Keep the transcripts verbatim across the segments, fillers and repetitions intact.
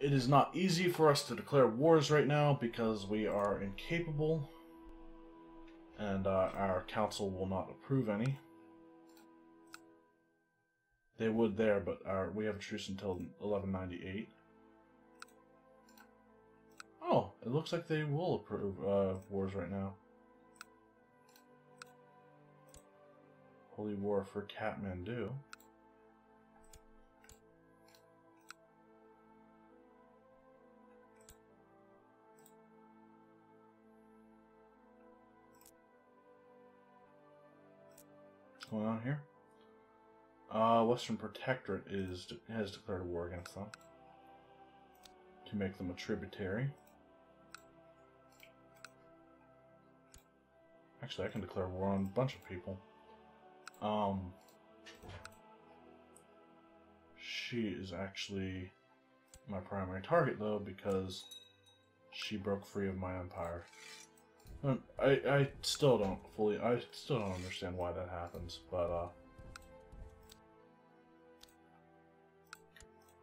It is not easy for us to declare wars right now because we are incapable, and uh, our council will not approve any. They would there, but our, we have a truce until eleven ninety-eight. Oh, it looks like they will approve uh, wars right now. Holy War for Kathmandu. What's going on here? Uh, Western Protectorate is de- has declared war against them to make them a tributary. Actually, I can declare war on a bunch of people. Um, she is actually my primary target, though, because she broke free of my empire. Um, I, I still don't fully... I still don't understand why that happens, but, uh...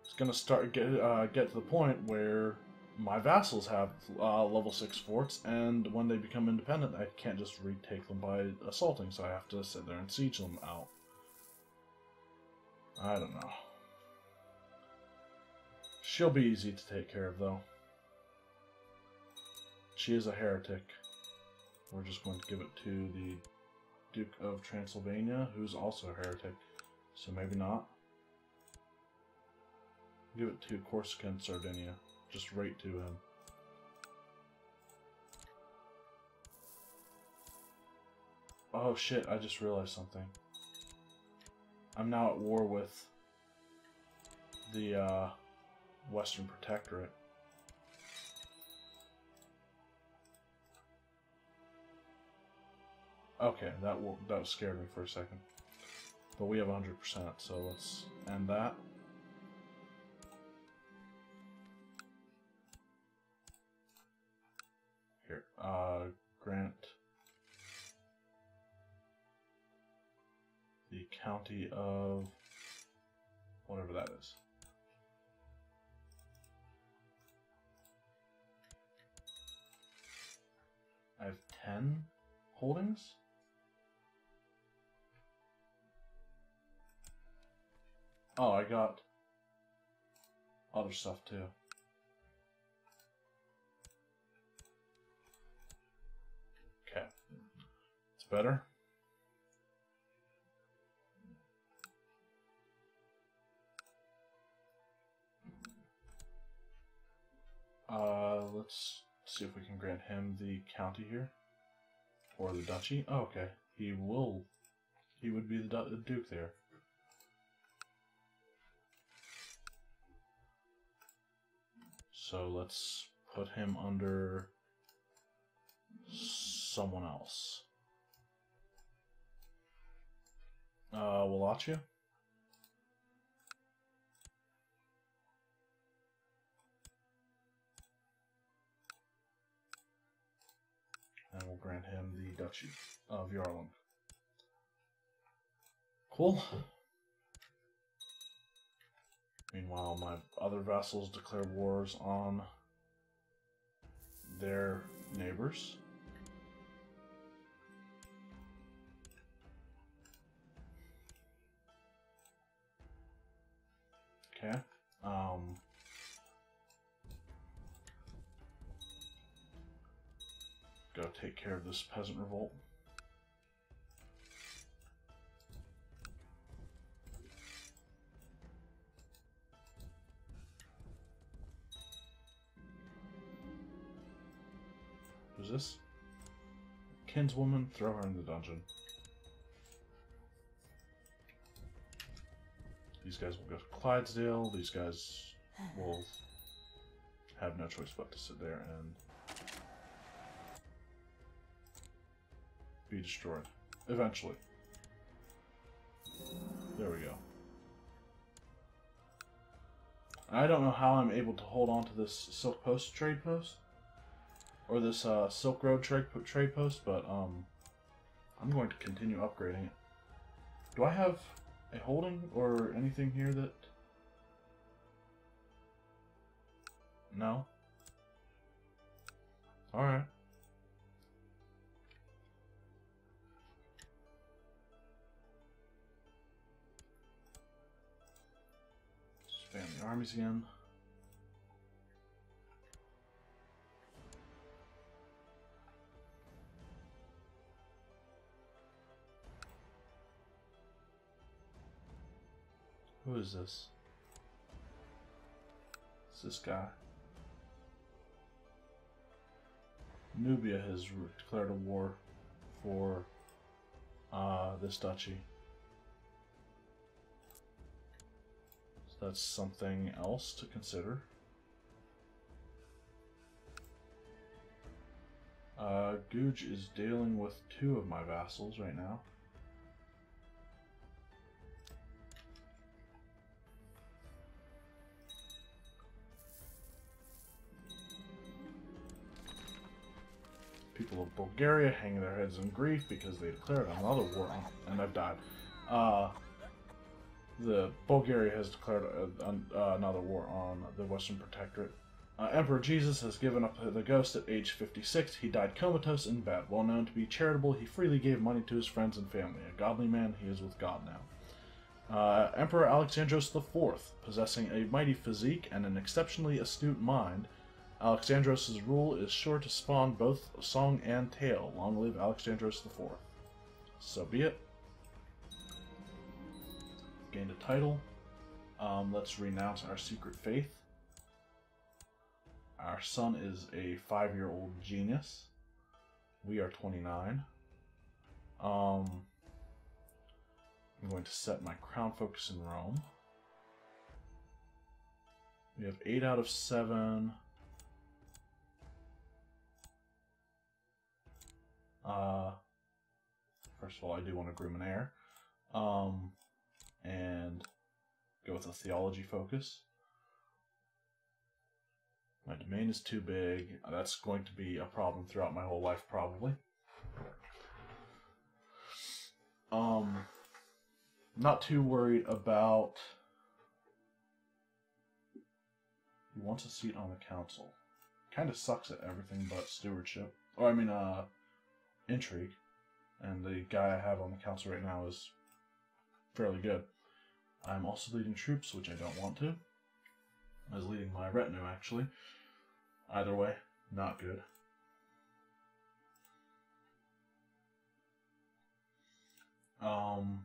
it's gonna start... Get, uh, get to the point where my vassals have uh, level six forts, and when they become independent, I can't just retake them by assaulting, so I have to sit there and siege them out. I don't know. She'll be easy to take care of, though. She is a heretic. We're just going to give it to the Duke of Transylvania, who's also a heretic, so maybe not. Give it to Corsican Sardinia. Just right to him. Oh shit, I just realized something. I'm now at war with the uh, Western Protectorate. Okay, that, will, that scared me for a second. But we have one hundred percent, so let's end that. Uh, grant the county of whatever that is. I have ten holdings. Oh, I got other stuff too. Better. Uh, let's see if we can grant him the county here, or the duchy. Oh, okay, he will. He would be the, du the duke there. So let's put him under someone else. Uh, Wallachia? And we'll grant him the Duchy of Jarlung. Cool. Meanwhile, my other vassals declare wars on their neighbors. Okay. Um, go take care of this peasant revolt. Who's this? Kinswoman, throw her in the dungeon. These guys will go to Clydesdale, these guys will have no choice but to sit there and be destroyed. Eventually. There we go. I don't know how I'm able to hold on to this Silk Post trade post, or this uh, Silk Road trade, trade post, but um, I'm going to continue upgrading it. Do I have a holding or anything here that No? Alright. Spam the armies again. Who is this? It's this guy. Nubia has declared a war for uh, this duchy. So that's something else to consider. Uh, Guge is dealing with two of my vassals right now. People of Bulgaria hang their heads in grief because they declared another war and I've died. Uh, the Bulgaria has declared a, a, uh, another war on the Western Protectorate. Uh, Emperor Jesus has given up the ghost at age fifty-six. He died comatose in bed. Well known to be charitable, he freely gave money to his friends and family. A godly man, he is with God now. Uh, Emperor Alexandros the fourth, possessing a mighty physique and an exceptionally astute mind, Alexandros' rule is sure to spawn both song and tale. Long live Alexandros the fourth. So be it. Gained a title. Um, let's renounce our secret faith. Our son is a five-year-old genius. We are twenty-nine. Um, I'm going to set my crown focus in Rome. We have eight out of seven... Uh, first of all, I do want to groom an heir, um, and go with a theology focus. My domain is too big. That's going to be a problem throughout my whole life, probably. Um, not too worried about... He wants a seat on the council. Kind of sucks at everything but stewardship. Or, I mean, uh... intrigue, and the guy I have on the council right now is fairly good. I'm also leading troops, which I don't want to. I was leading my retinue, actually. Either way, not good. Um...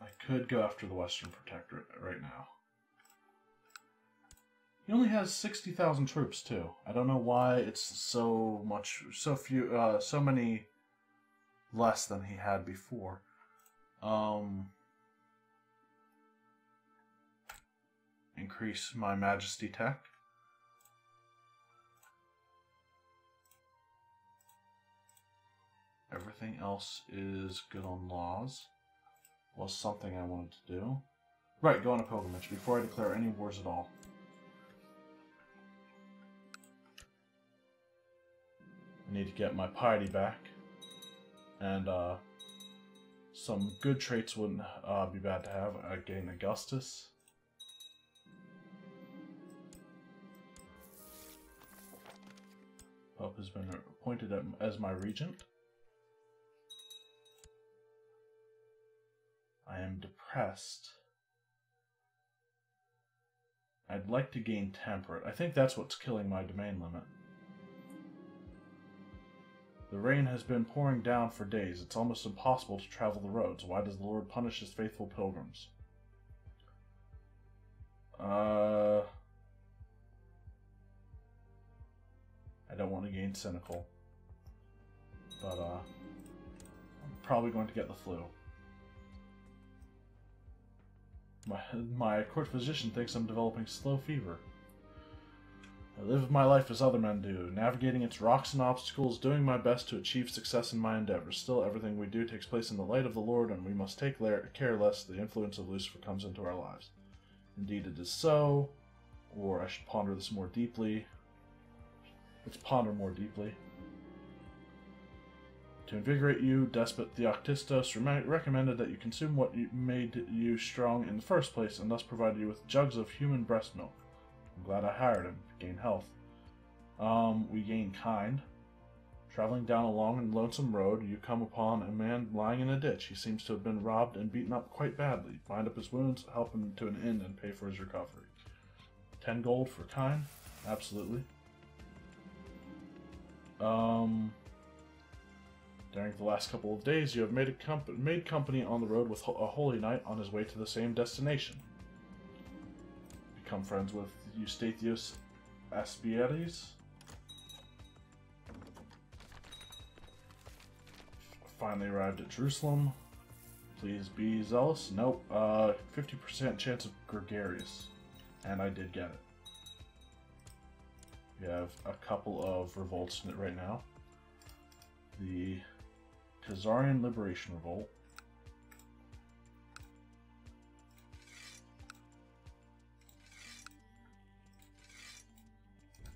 I could go after the Western Protectorate right now. He only has sixty thousand troops too. I don't know why it's so much, so few, uh, so many less than he had before. Um, increase my Majesty tech. Everything else is good on laws. Was something I wanted to do. Right, go on a pilgrimage before I declare any wars at all. Need to get my piety back, and uh, some good traits wouldn't uh, be bad to have. I gain Augustus. Pope has been appointed as my regent. I am depressed. I'd like to gain temperate. I think that's what's killing my domain limit. The rain has been pouring down for days. It's almost impossible to travel the roads. Why does the Lord punish his faithful pilgrims? Uh, I don't want to gain cynical. But uh, I'm probably going to get the flu. My, my court physician thinks I'm developing slow fever. I live my life as other men do, navigating its rocks and obstacles, doing my best to achieve success in my endeavors. Still, everything we do takes place in the light of the Lord, and we must take care lest the influence of Lucifer comes into our lives. Indeed it is so, or I should ponder this more deeply. Let's ponder more deeply. To invigorate you, Despot Theoctistos recommended that you consume what made you strong in the first place, and thus provided you with jugs of human breast milk. I'm glad I hired him. Gain health. Um, we gain kind. Traveling down a long and lonesome road, you come upon a man lying in a ditch. He seems to have been robbed and beaten up quite badly. Bind up his wounds, help him to an inn, and pay for his recovery. Ten gold for kind? Absolutely. Um, during the last couple of days, you have made, a comp made company on the road with a holy knight on his way to the same destination. Become friends with Eustathius Aspietes. Finally arrived at Jerusalem. Please be zealous. Nope. Uh, fifty percent chance of gregarious. And I did get it. We have a couple of revolts in it right now. The Khazarian Liberation Revolt.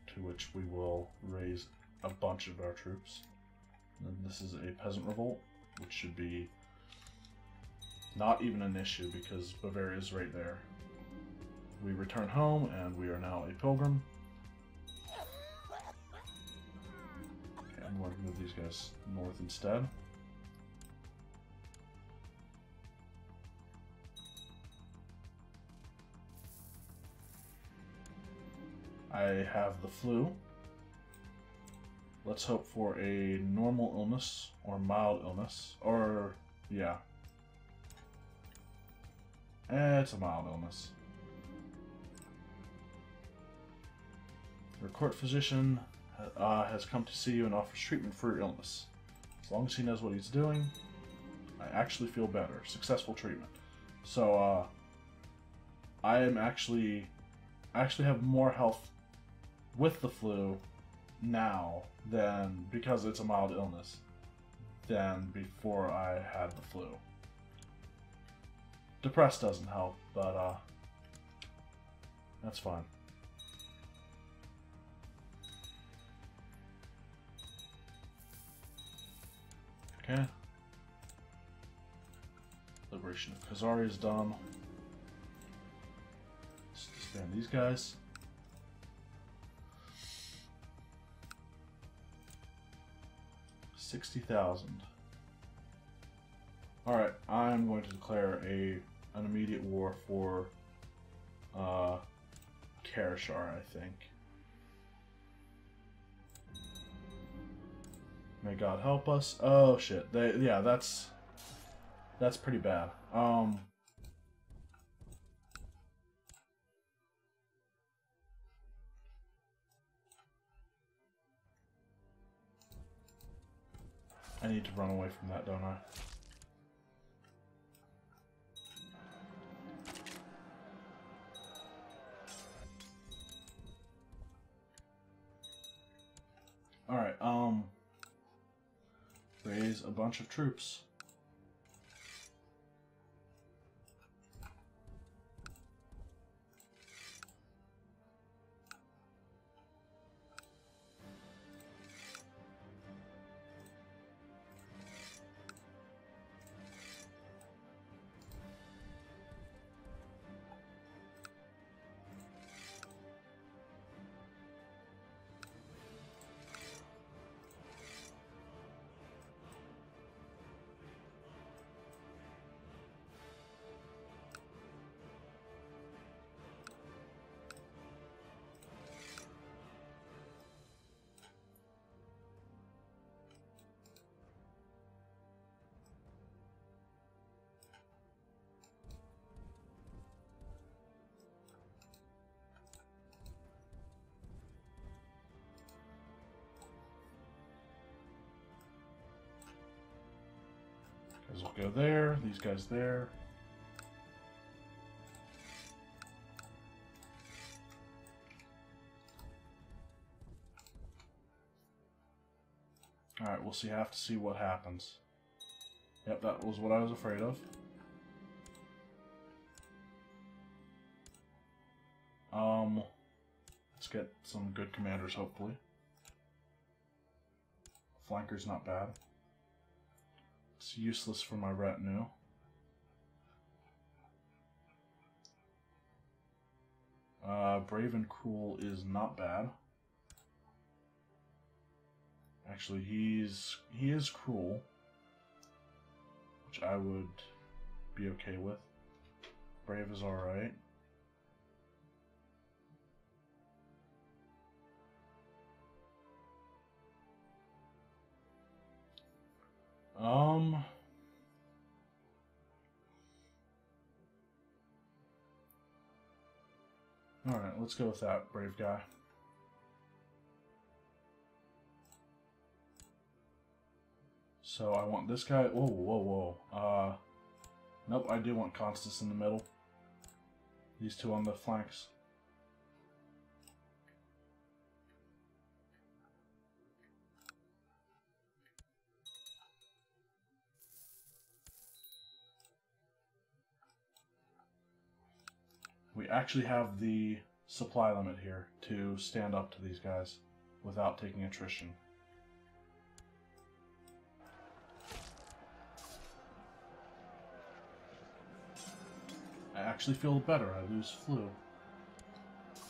To which we will raise a bunch of our troops. And this is a peasant revolt, which should be not even an issue because Bavaria is right there. We return home, and we are now a pilgrim. Okay, I'm going to move these guys north instead. I have the flu. Let's hope for a normal illness, or mild illness, or, yeah. Eh, it's a mild illness. Your court physician uh, has come to see you and offers treatment for your illness. As long as he knows what he's doing, I actually feel better. Successful treatment. So, uh, I am actually, I actually have more health with the flu now than, because it's a mild illness, than before I had the flu. Depressed doesn't help, but uh, that's fine. Okay. Liberation of Khazari is done. Let's disband these guys. sixty thousand. Alright, I'm going to declare a an immediate war for uh, Karashar, I think. May God help us. Oh shit, they, yeah, that's that's pretty bad. Um, I need to run away from that, don't I? Alright, um... raise a bunch of troops. We'll go there, these guys there. Alright, we'll see, have to see what happens. Yep, that was what I was afraid of. Um, let's get some good commanders, hopefully. Flanker's not bad. It's useless for my retinue. Uh, Brave and Cruel is not bad. Actually, he's he is cruel, which I would be okay with. Brave is alright. Um... Alright, let's go with that brave guy. So I want this guy... Whoa, whoa, whoa. Uh, nope, I do want Constance in the middle. These two on the flanks. We actually have the supply limit here to stand up to these guys without taking attrition. I actually feel better. I lose flu.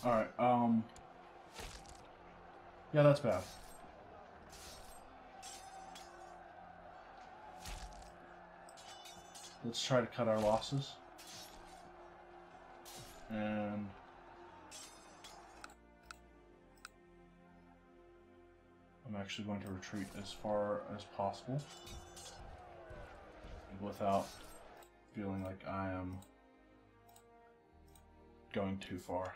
Alright, um... yeah, that's bad. Let's try to cut our losses. And I'm actually going to retreat as far as possible without feeling like I am going too far.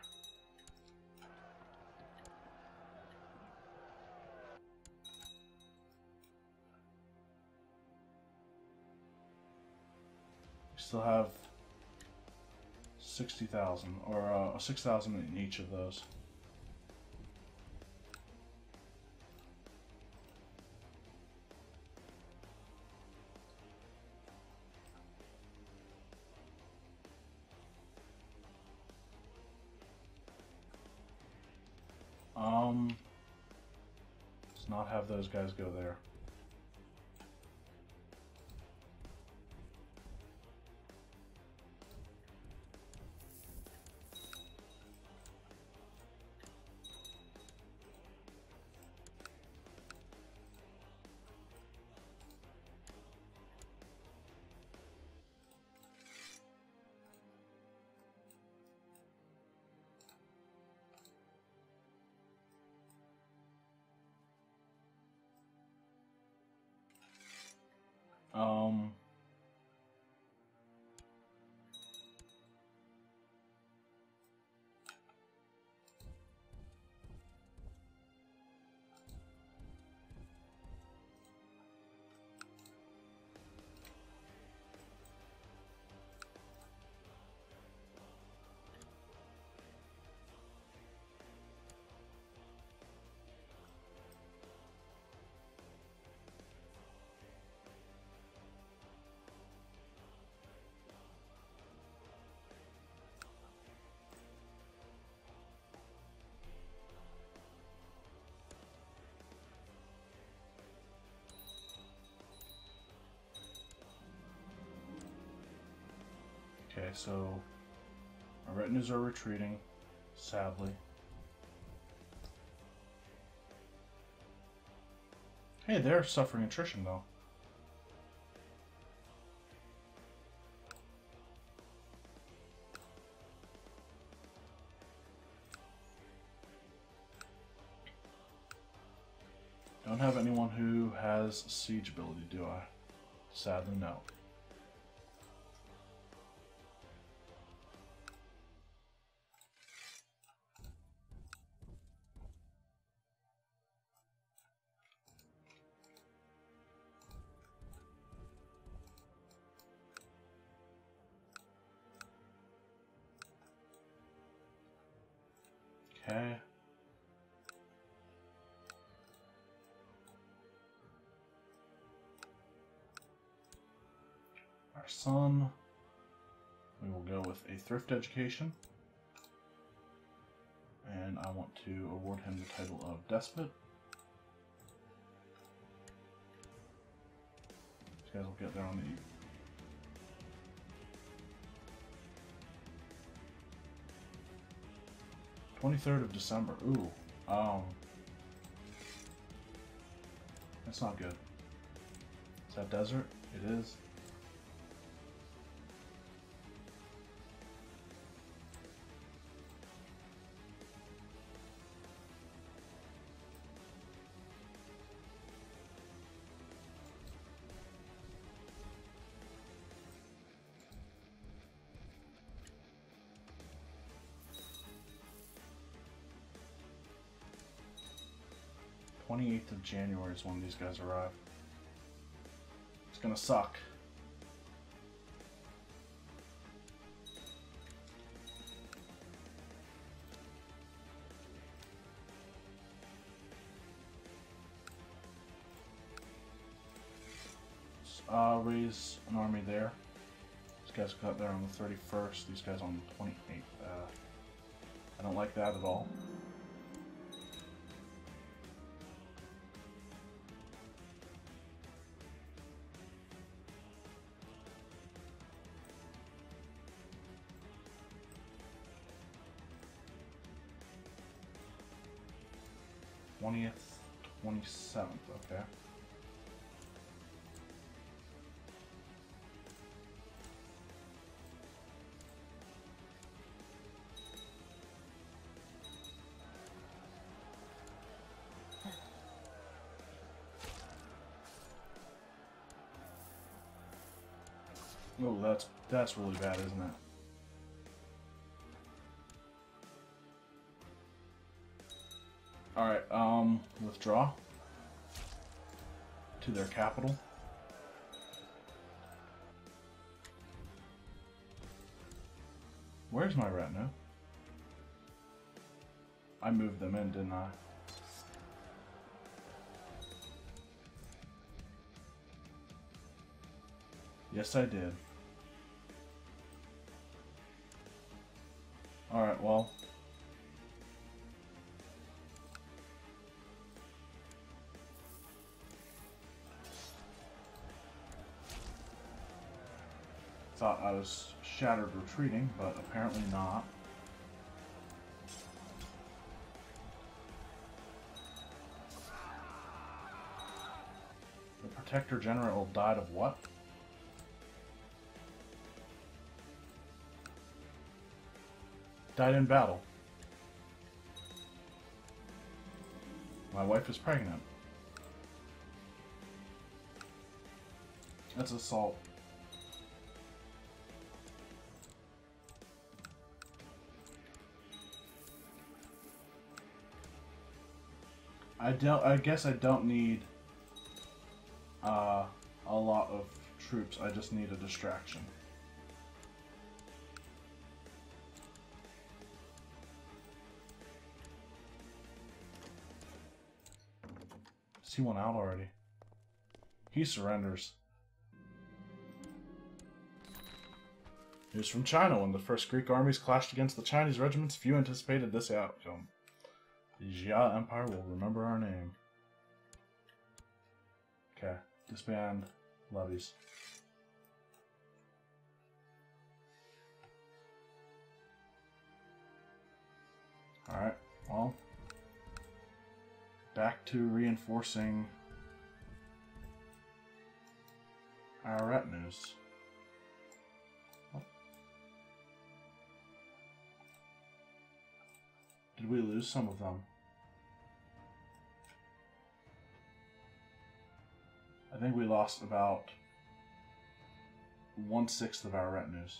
We still have sixty thousand, or uh, six thousand in each of those. Um, let's not have those guys go there. Um, Okay, so our retinues are retreating, sadly. Hey, they're suffering attrition, though. Don't have anyone who has siege ability, do I? Sadly, no. Okay. Our son, we will go with a thrift education, and I want to award him the title of Despot. These guys will get there on the eve. twenty-third of December. Ooh. Um. That's not good. Is that desert? It is. twenty-eighth of January is when these guys arrive. It's gonna suck. Uh, raise an army there. These guys got there on the thirty-first, these guys on the twenty-eighth. Uh, I don't like that at all. twentieth, twenty-seventh, okay. Oh, that's that's really bad, isn't it? Alright, um, withdraw to their capital. Where's my retinue? I moved them in, didn't I? Yes, I did. Alright, well. Thought I was shattered retreating, but apparently not. The Protector General died of what? Died in battle. My wife is pregnant. That's assault. I don't. I guess I don't need uh, a lot of troops. I just need a distraction. See one out already. He surrenders. News from China: when the first Greek armies clashed against the Chinese regiments, few anticipated this outcome. The Xia Empire will remember our name. Okay, disband levies. Alright, well, back to reinforcing our retinues. Did we lose some of them? I think we lost about one-sixth of our retinues.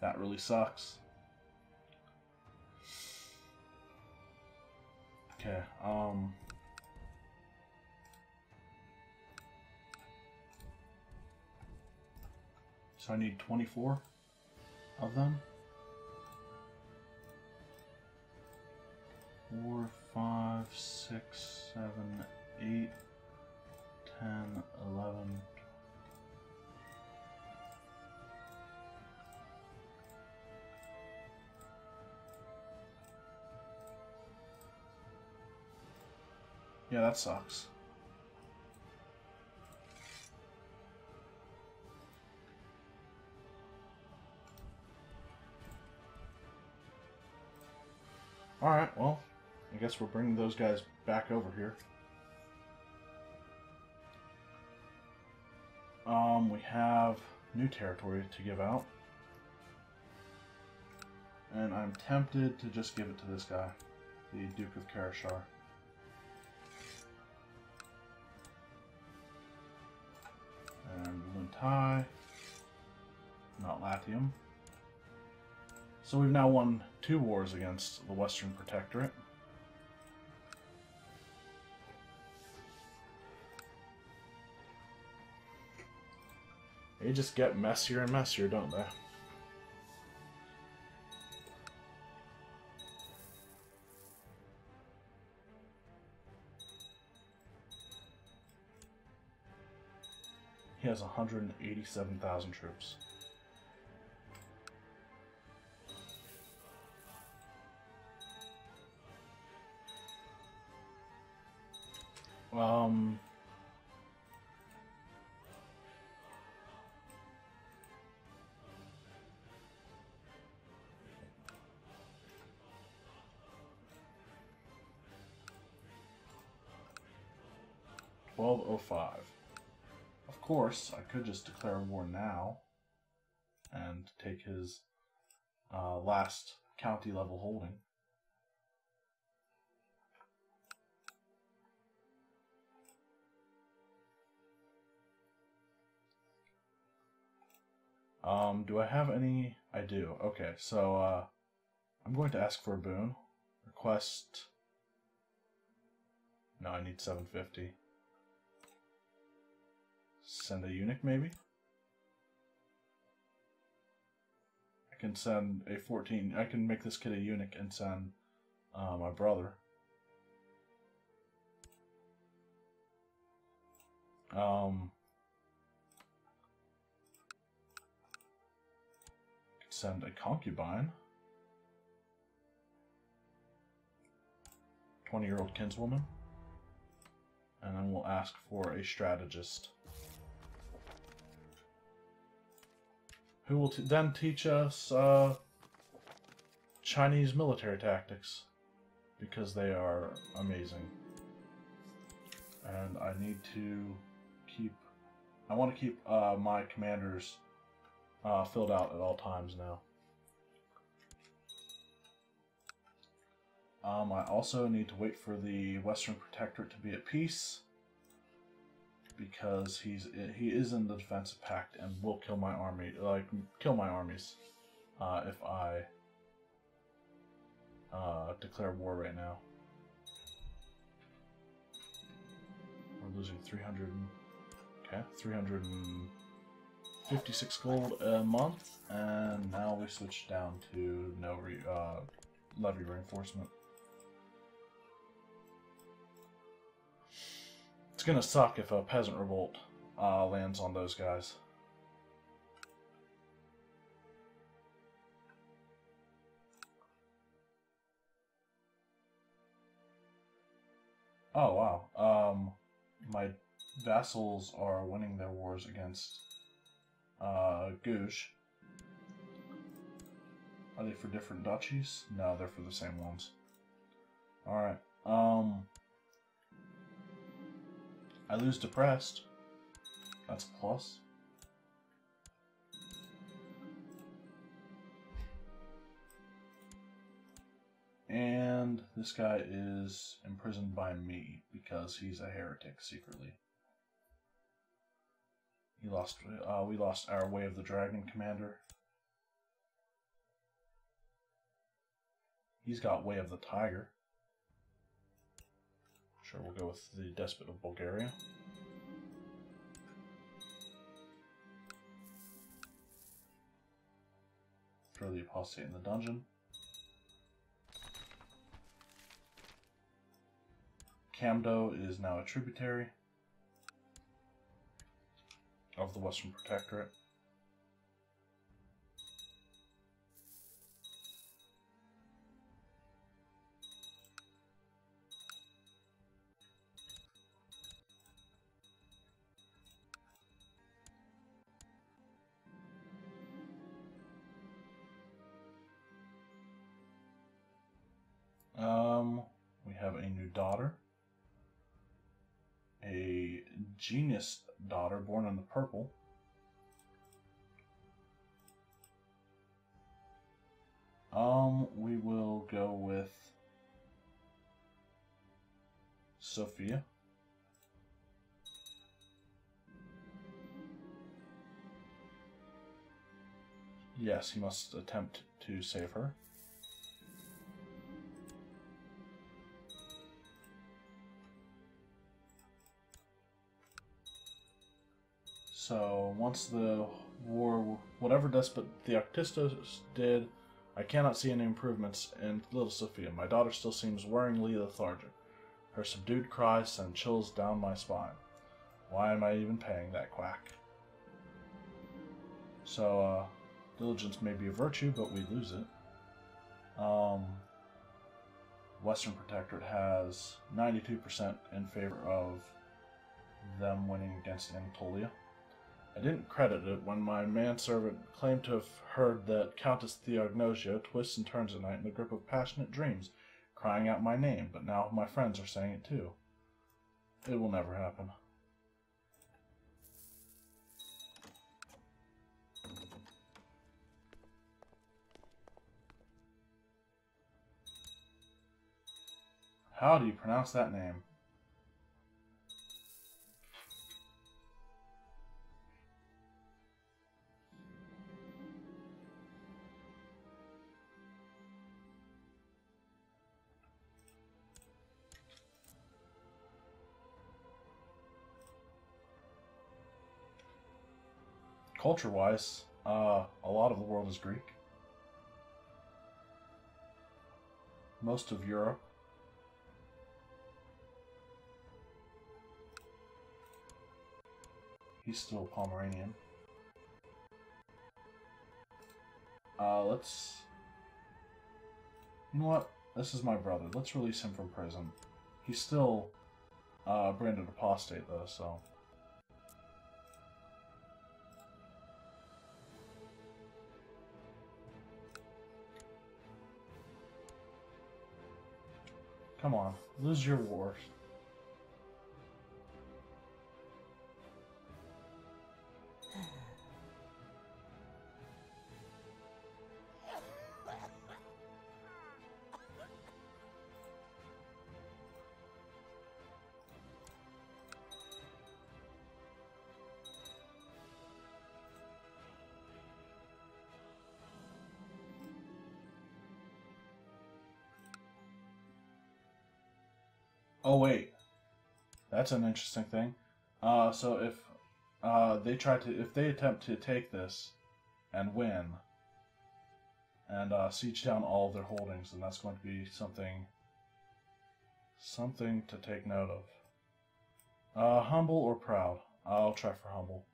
That really sucks. Okay, um... so I need twenty-four of them. Four, five, six, seven, eight, ten, eleven. Yeah, that sucks. Alright, well, I guess we're bringing those guys back over here. Um, we have new territory to give out. And I'm tempted to just give it to this guy, the Duke of Karashar. And Luntai. Not Latium. So we've now won two wars against the Western Protectorate. They just get messier and messier, don't they? He has one hundred eighty-seven thousand troops. Um... twelve oh five. Of course, I could just declare war now and take his uh, last county level holding. Um, do I have any? I do. Okay, so uh, I'm going to ask for a boon. Request. No, I need seven fifty. Send a eunuch, maybe? I can send a fourteen. I can make this kid a eunuch and send uh, my brother. Um... Send a concubine. twenty year old kinswoman. And then we'll ask for a strategist. Who will t then teach us uh, Chinese military tactics. Because they are amazing. And I need to keep... I want to keep uh, my commanders... Uh, filled out at all times now. Um, I also need to wait for the Western Protectorate to be at peace because he's he is in the defensive pact and will kill my army, like kill my armies, uh, if I uh, declare war right now. We're losing three hundred. Okay, three hundred. fifty-six gold a month, and now we switch down to no re uh, levy reinforcement. It's gonna suck if a peasant revolt uh, lands on those guys. Oh wow, um, my vassals are winning their wars against Uh, Guge. Are they for different duchies? No, they're for the same ones. Alright, um... I lose depressed. That's a plus. And this guy is imprisoned by me because he's a heretic secretly. He lost, uh, we lost our Way of the Dragon commander. He's got Way of the Tiger. Sure, we'll go with the Despot of Bulgaria. Throw the Apostate in the dungeon. Camdo is now a tributary of the Western Protectorate. have a new daughter, a genius daughter born on the purple. Um, we will go with Sophia. Yes, he must attempt to save her. So, once the war, whatever Despot Theoctistos did, I cannot see any improvements in little Sophia. My daughter still seems worryingly lethargic. Her subdued cries send chills down my spine. Why am I even paying that quack? So, uh, diligence may be a virtue, but we lose it. Um, Western Protectorate has ninety-two percent in favor of them winning against Anatolia. I didn't credit it when my manservant claimed to have heard that Countess Theognosia twists and turns at night in the grip of passionate dreams, crying out my name, but now my friends are saying it too. It will never happen. How do you pronounce that name? Culture-wise, uh, a lot of the world is Greek. Most of Europe. He's still Pomeranian. Uh, let's... You know what? This is my brother. Let's release him from prison. He's still uh, branded apostate, though, so... Come on, lose your wars. Oh wait, that's an interesting thing. Uh, so if uh, they try to, if they attempt to take this and win, and uh, siege down all of their holdings, then that's going to be something, something to take note of. Uh, humble or proud? I'll try for humble.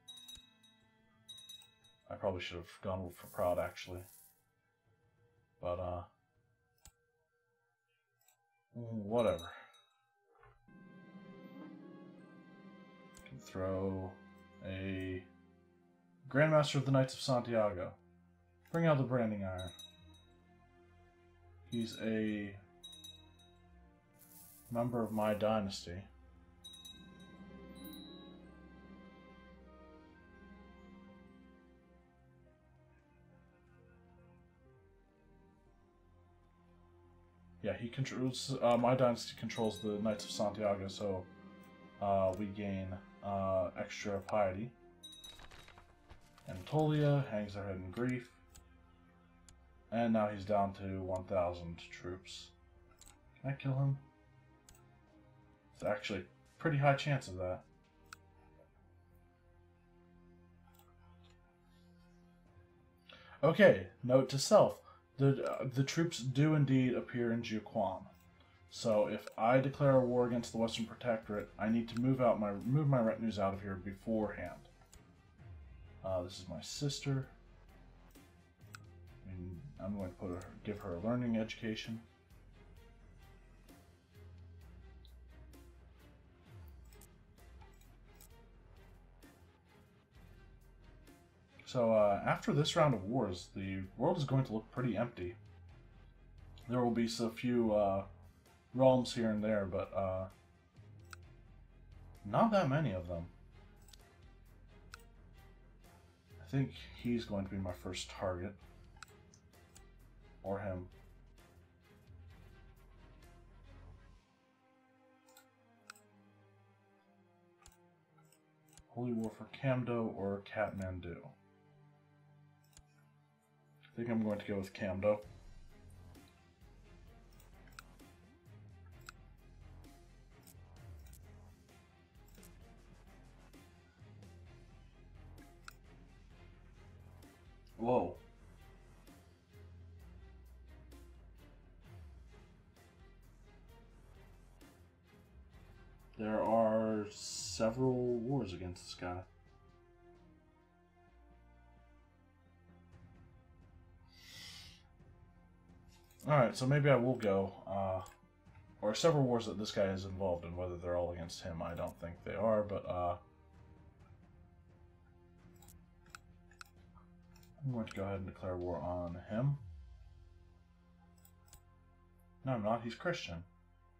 I probably should have gone for proud actually, but uh, whatever. Throw a Grandmaster of the Knights of Santiago. Bring out the branding iron. He's a member of my dynasty. Yeah, he controls uh, my dynasty controls the Knights of Santiago, so uh, we gain. Uh, extra piety. Anatolia hangs her head in grief. And now he's down to one thousand troops. Can I kill him? It's actually a pretty high chance of that. Okay, note to self. The, uh, the troops do indeed appear in Jiuquan. So if I declare a war against the Western Protectorate, I need to move out my move my retinues out of here beforehand. Uh, this is my sister. And I'm going to put her, give her a learning education. So uh, after this round of wars, the world is going to look pretty empty. There will be so few. Uh, realms here and there, but uh, not that many of them. I think he's going to be my first target. Or him. Holy War for Camdo or Kathmandu. I think I'm going to go with Camdo. Whoa. There are several wars against this guy. Alright, so maybe I will go. Uh, or several wars that this guy is involved in, whether they're all against him, I don't think they are, but uh, I'm going to go ahead and declare war on him. No, I'm not. He's Christian.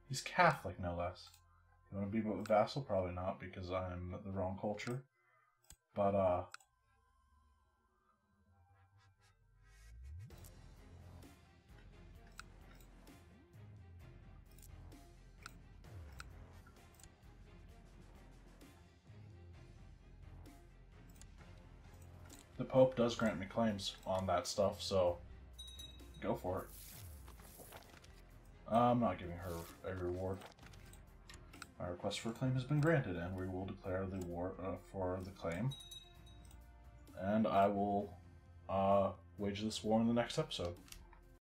He's Catholic, no less. You want to be a vassal? Probably not, because I'm the wrong culture. But, uh... the Pope does grant me claims on that stuff, so go for it. Uh, I'm not giving her a reward. My request for a claim has been granted, and we will declare the war uh, for the claim. And I will uh, wage this war in the next episode.